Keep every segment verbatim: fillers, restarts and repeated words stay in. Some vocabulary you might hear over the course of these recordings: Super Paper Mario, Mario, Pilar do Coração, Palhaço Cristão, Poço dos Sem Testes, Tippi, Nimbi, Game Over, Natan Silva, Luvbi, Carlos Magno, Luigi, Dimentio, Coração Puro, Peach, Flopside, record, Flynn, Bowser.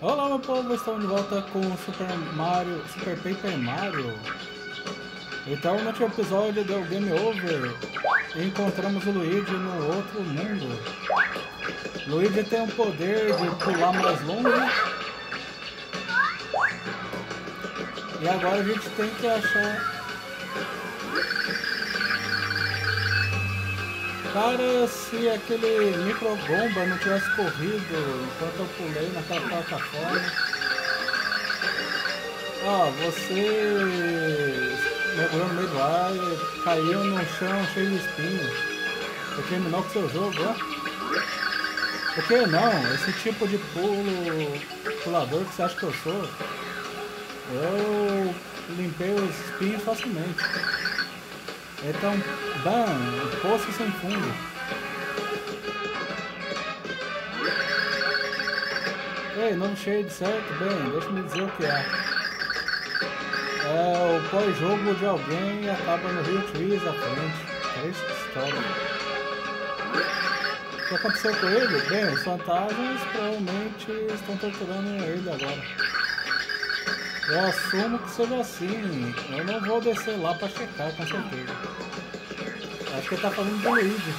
Olá, meu povo, estamos de volta com o Super Mario, Super Paper Mario. Então, no último episódio deu Game Over e encontramos o Luigi no outro mundo. Luigi tem o poder de pular mais longe. E agora a gente tem que achar cara, se aquele microbomba não tivesse corrido enquanto eu pulei naquela plataforma. Ó, você mergulhou no meio do ar e caiu no chão cheio de espinhos. Você terminou com seu jogo, ó. Por que não? Esse tipo de pulo pulador que você acha que eu sou, eu limpei os espinhos facilmente. Então, bam, o poço sem fundo. Ei, nome cheio de certo? Bem, deixa eu me dizer o que é. É o pós-jogo de alguém e acaba no Rio Trees à frente. Três pistolas. O que aconteceu com ele? Bem, os fantasmas provavelmente estão torturando ele agora. Eu assumo que seja assim, eu não vou descer lá pra checar, com certeza. Acho que ele tá falando do Luigi.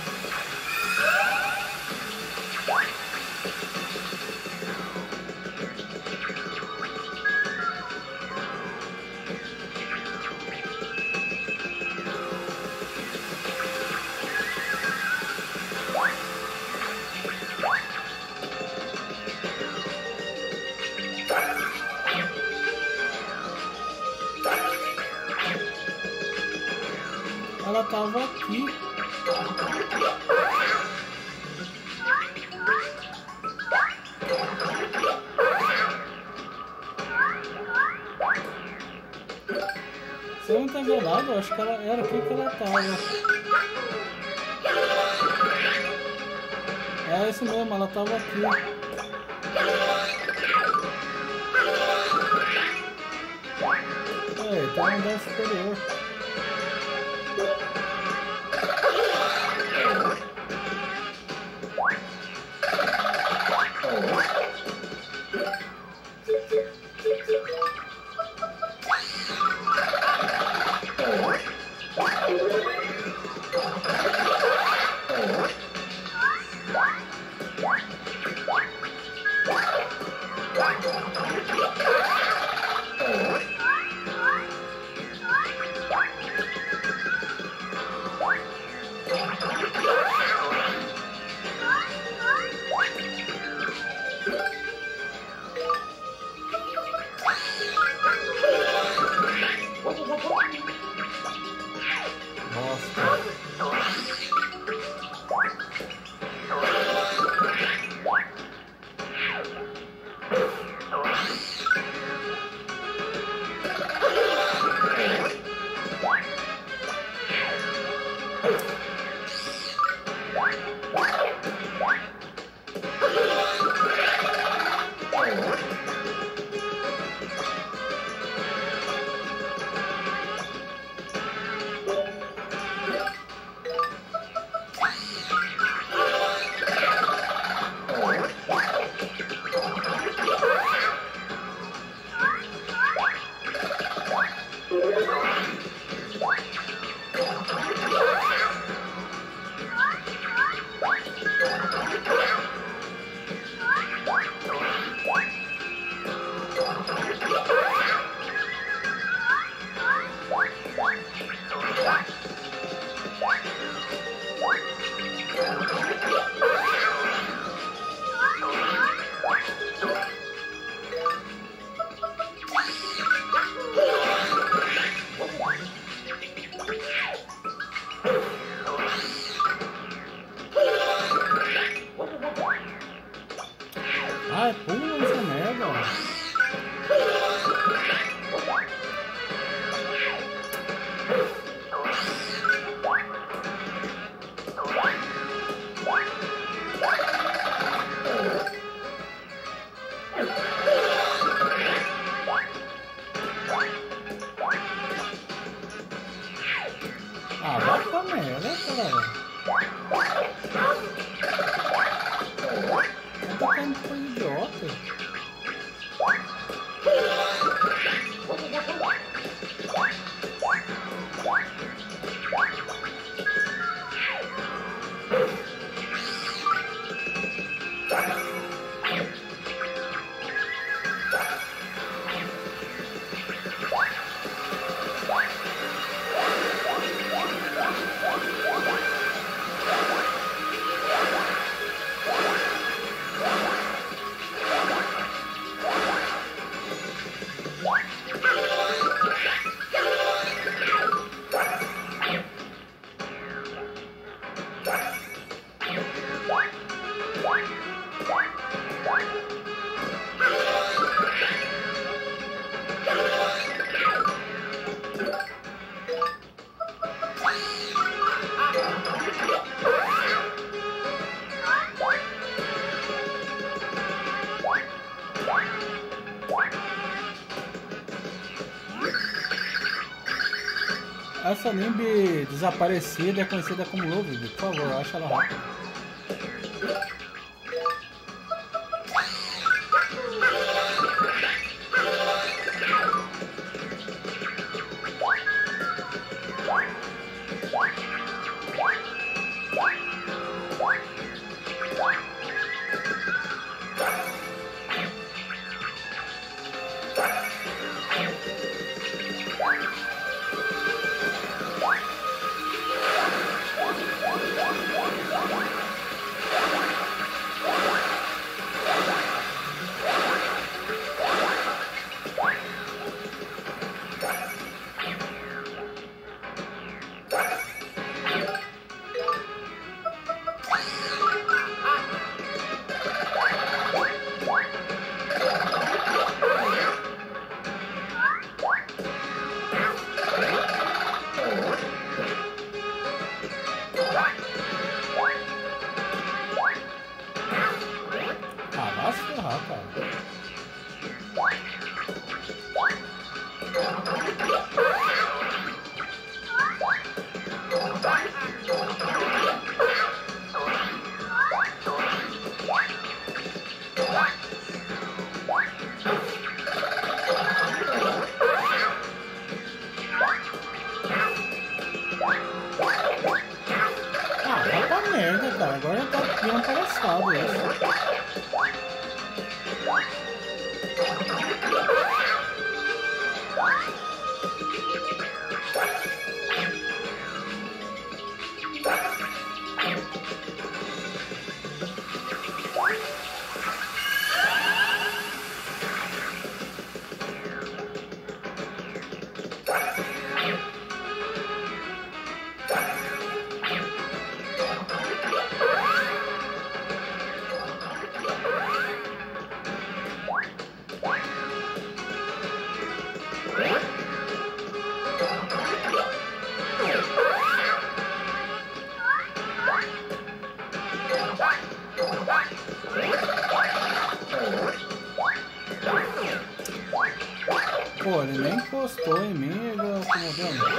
Ela tava aqui. Se eu não tá enganado, acho que ela era aqui que ela tava. É isso mesmo, ela tava aqui. É, tá no andar superior. Ah, vai também, né, cara? Eu tô falando coisa idiota. Essa Nimbi desaparecida é conhecida como Luvbi, por favor, acha ela rápido. Pô, ele nem encostou em mim e eu acomodando.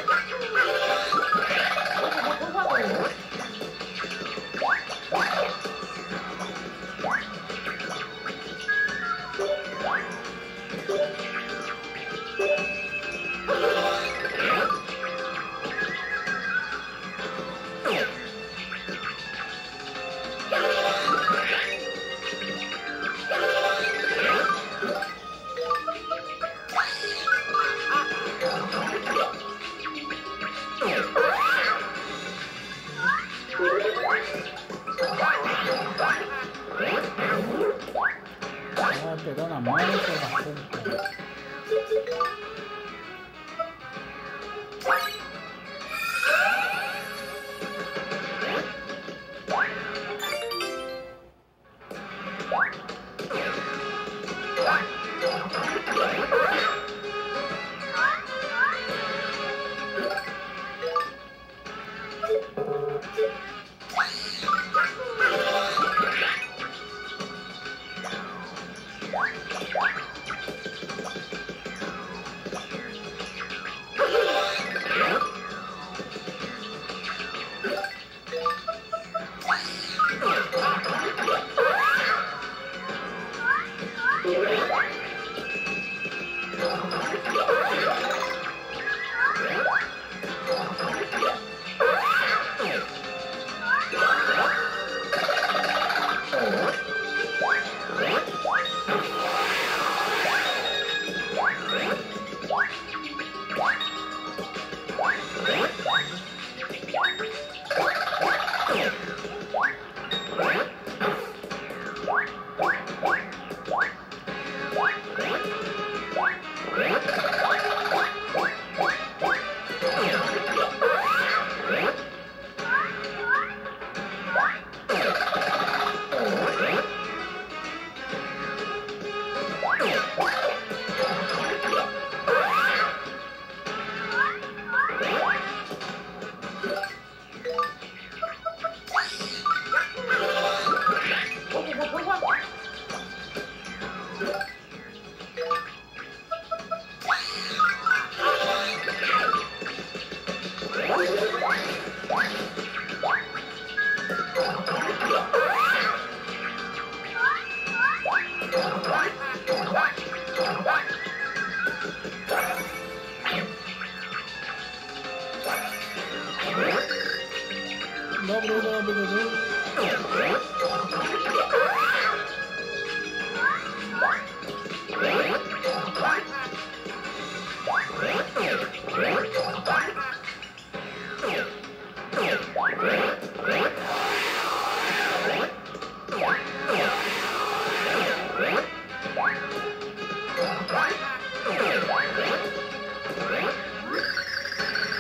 Não, não, não, não, não.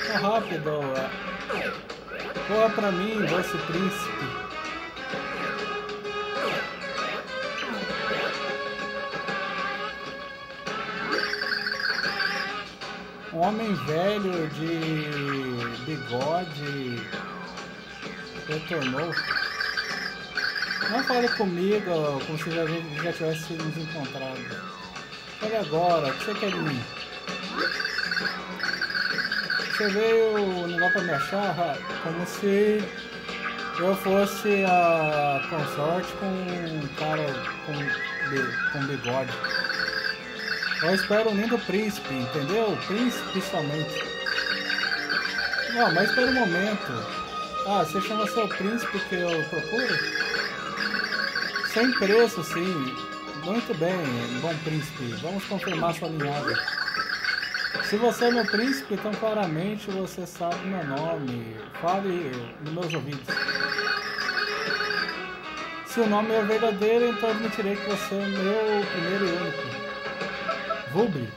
Tá rápido, ó. Boa pra mim, vosso príncipe. Um homem velho de bigode retornou. Não fale comigo como se já, já tivesse nos encontrado. Olha agora, o que você quer de mim? Você veio ligar pra me achar como se eu fosse a consorte com um cara com, com bigode. Eu espero um lindo príncipe, entendeu? Príncipe somente. Não, mas espera um momento. Ah, você chama seu príncipe que eu procuro? Sem preço, sim. Muito bem, bom príncipe. Vamos confirmar sua linhagem. Se você é meu príncipe, então claramente você sabe meu nome. Fale nos meus ouvidos. Se o nome é verdadeiro, então admitirei que você é meu primeiro e único. Luvbi.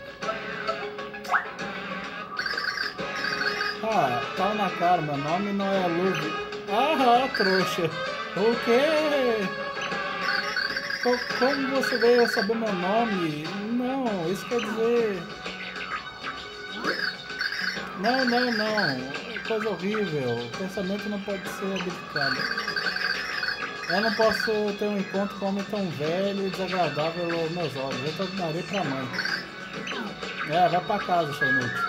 Ah, tá na cara, meu nome não é Luvbi. Ah, trouxa. O quê? Como você veio saber meu nome? Não, isso quer dizer... Não, não, não. Coisa horrível. O pensamento não pode ser habilitado. Eu não posso ter um encontro com um homem tão velho e desagradável aos meus olhos. Eu tornarei pra mãe. É, vai pra casa, seu inútil.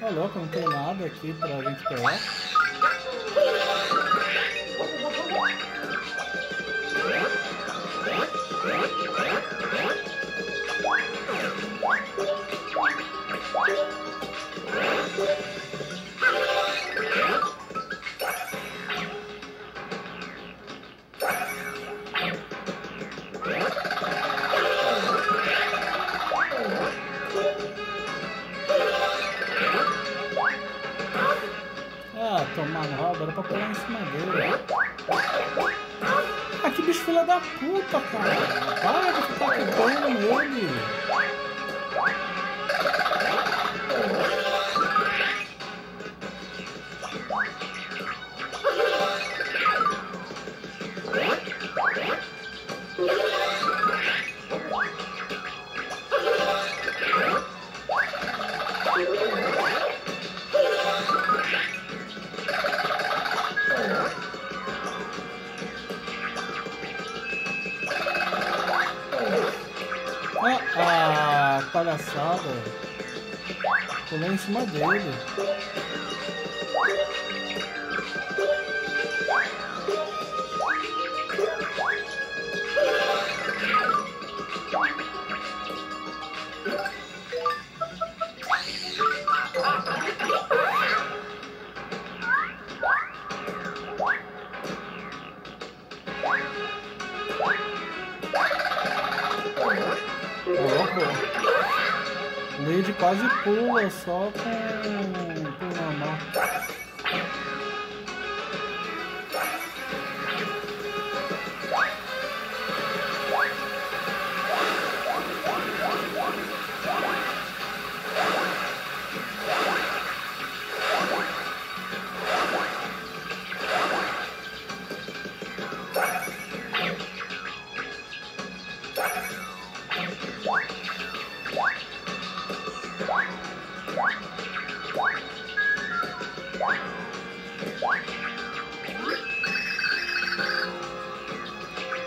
Tá louco, não tem nada aqui pra gente pegar. Ah, tomar no rabo, era pra pular em cima dele. Ah, que bicho filha da puta, cara! Para de ficar pegando nele! Ah, palhaçada. Pulou em cima dele. Luigi quase pula só com, com a mão.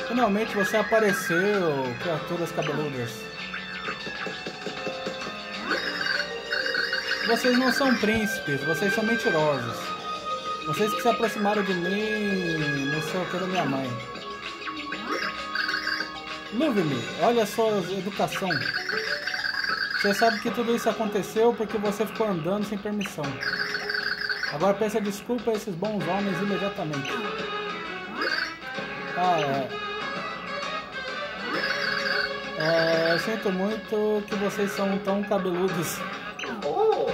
Finalmente você apareceu, criaturas cabeludas. Vocês não são príncipes, vocês são mentirosos. Vocês que se aproximaram de mim, não sei o que da minha mãe. Luvbi-me, olha a sua educação. Você sabe que tudo isso aconteceu porque você ficou andando sem permissão. Agora peça desculpa a esses bons homens imediatamente. Ah, é. É, eu sinto muito que vocês são tão cabeludos. Ó,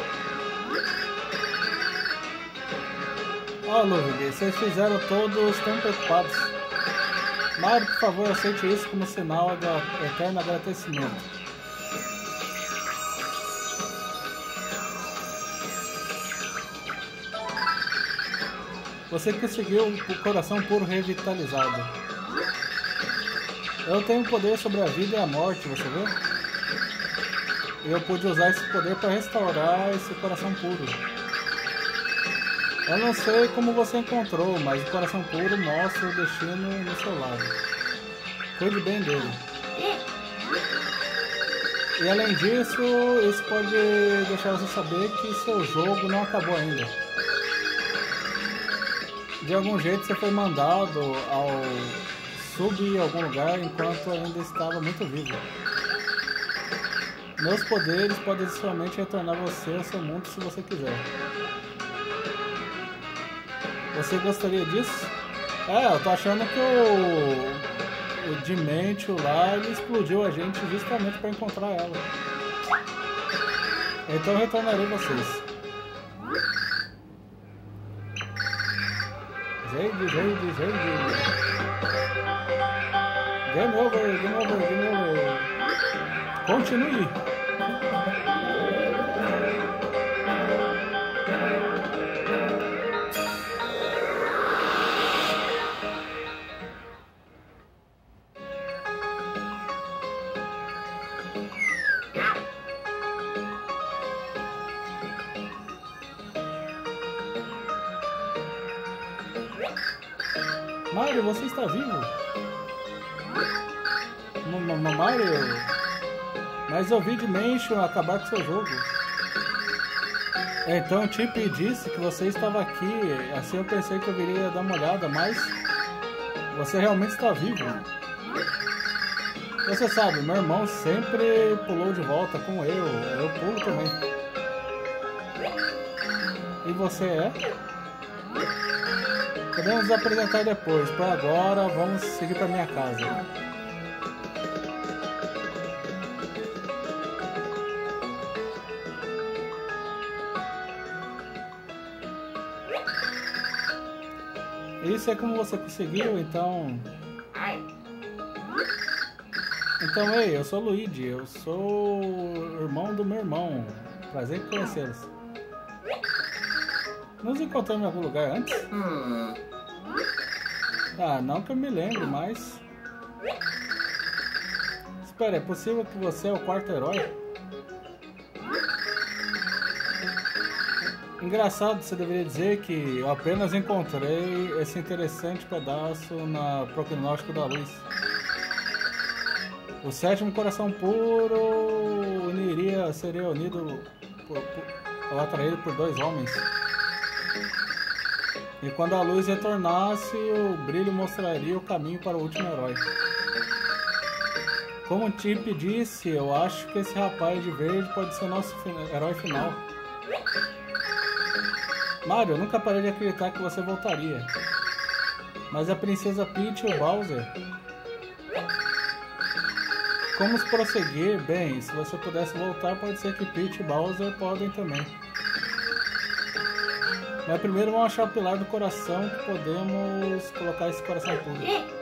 oh, Luvbi, vocês fizeram todos tão preocupados. Mario, por favor, aceite isso como sinal de eterno agradecimento. Você conseguiu o coração puro revitalizado. Eu tenho poder sobre a vida e a morte, você vê? Eu pude usar esse poder para restaurar esse coração puro. Eu não sei como você encontrou, mas o coração puro mostra o destino no seu lado. Cuide bem dele. E além disso, isso pode deixar você saber que seu jogo não acabou ainda. De algum jeito você foi mandado ao subir algum lugar enquanto ainda estava muito vivo. Meus poderes podem somente retornar você ao seu mundo se você quiser. Você gostaria disso? É, eu tô achando que o, o Dimentio lá, ele explodiu a gente justamente para encontrar ela. Então eu retornarei vocês. Jade, Jade, Jade. Game over, game over, game over. Continue. Mario, você está vivo? Mario, mas eu vi Dimentio acabar com seu jogo. Então Tippi disse que você estava aqui, assim eu pensei que eu viria dar uma olhada, mas você realmente está vivo. Você sabe, meu irmão sempre pulou de volta com eu, eu pulo também. E você é? Podemos apresentar depois, por agora vamos seguir para minha casa. Isso é como você conseguiu, então... Então, ei, eu sou o Luigi, eu sou o irmão do meu irmão. Prazer em conhecê-los. Nos encontramos em algum lugar antes? Ah, não que eu me lembre, mas... Espera, é possível que você é o quarto herói? Engraçado, você deveria dizer que eu apenas encontrei esse interessante pedaço no prognóstico da luz. O sétimo coração puro uniria, seria unido por, por, ou atraído por dois homens. E quando a luz retornasse, o brilho mostraria o caminho para o último herói. Como o Tippi disse, eu acho que esse rapaz de verde pode ser nosso herói final. Mario, eu nunca parei de acreditar que você voltaria. Mas a princesa Peach e o Bowser... Como se prosseguir? Bem, se você pudesse voltar, pode ser que Peach e Bowser podem também. Mas primeiro vamos achar o Pilar do Coração, que podemos colocar esse coração puro.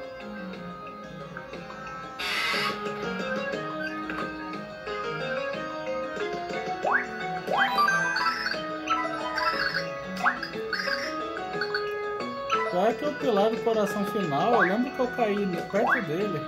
Pior que o Pilar do Coração final, eu lembro que eu caí perto dele.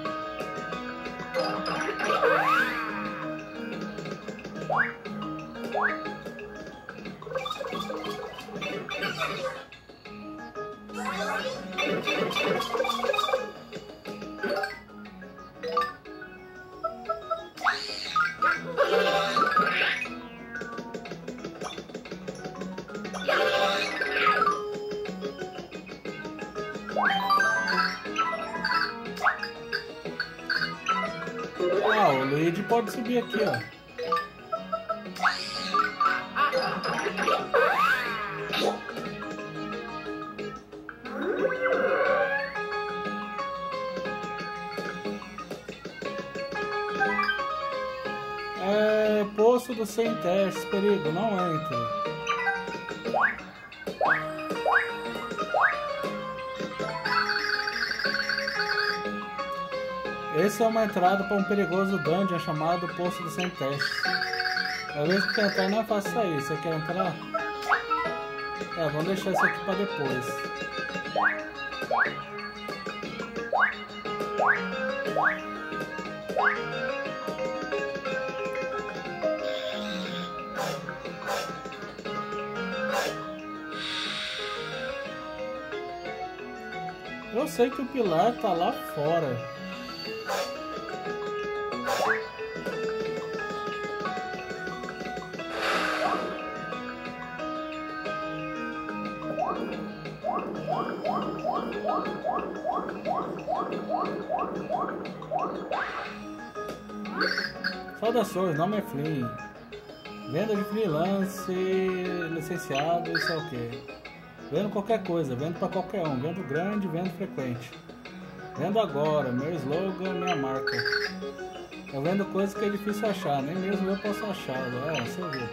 Ah, o Luigi pode subir aqui, ó. É... Poço dos Sem Testes, perigo, não entre. Essa é uma entrada para um perigoso dungeon chamado Poço dos Sem Testes. Eu mesmo que entrar não é fácil sair. Você quer entrar? É, vamos deixar isso aqui para depois. Eu sei que o Pilar tá lá fora. Saudações, nome é Flynn. Venda de freelance, licenciado, isso é o que? Vendo qualquer coisa, vendo para qualquer um, vendo grande, vendo frequente. Vendo agora, meu slogan, minha marca. Eu vendo coisas que é difícil achar, nem mesmo eu posso achar. É, você viu.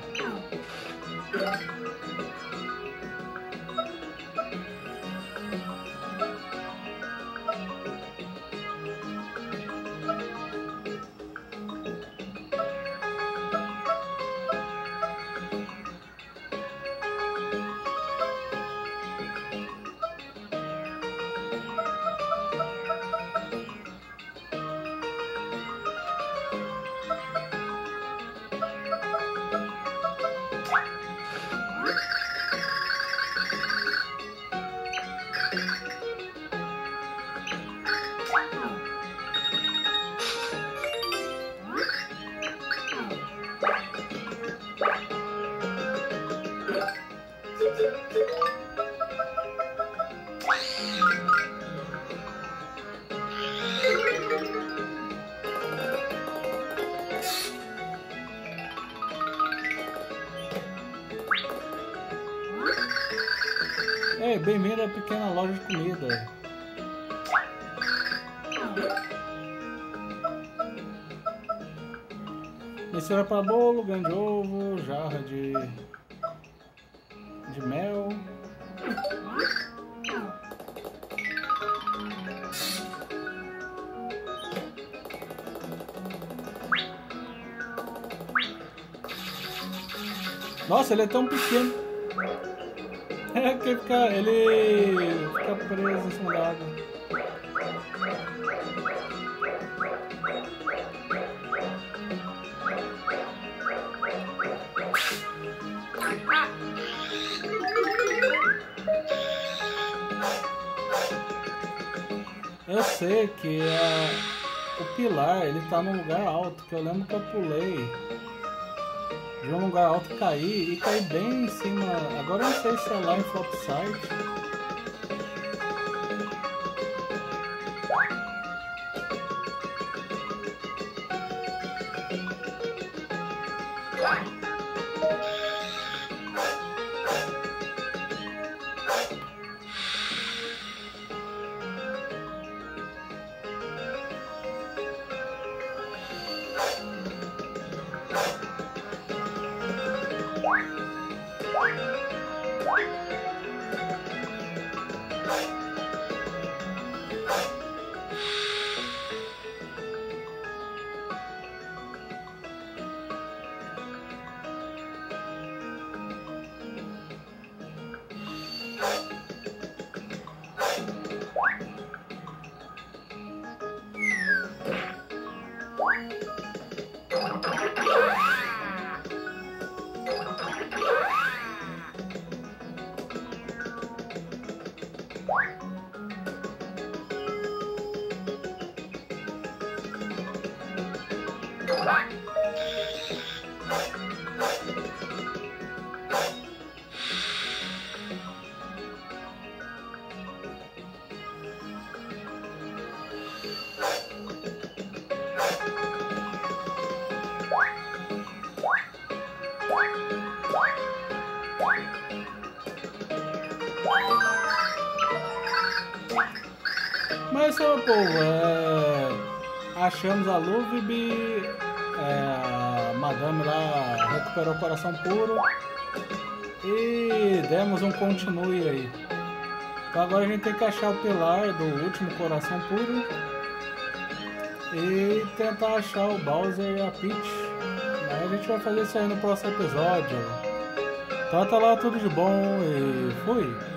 Bem-vindo à pequena loja de comida. Mistura para bolo, grande ovo, jarra de, de mel. Nossa, ele é tão pequeno. É que fica, ele fica preso em cima da água. Eu sei que a, o Pilar, ele tá num lugar alto, que eu lembro que eu pulei de um lugar alto cair e cair bem em cima. Agora eu não sei se é lá em Flopside. Mas só, pô, é... achamos a Luvbi, é... a madame lá recuperou o coração puro e demos um continue aí. Então agora a gente tem que achar o pilar do último coração puro e tentar achar o Bowser e a Peach. Aí a gente vai fazer isso aí no próximo episódio. Então até lá, tudo de bom e fui!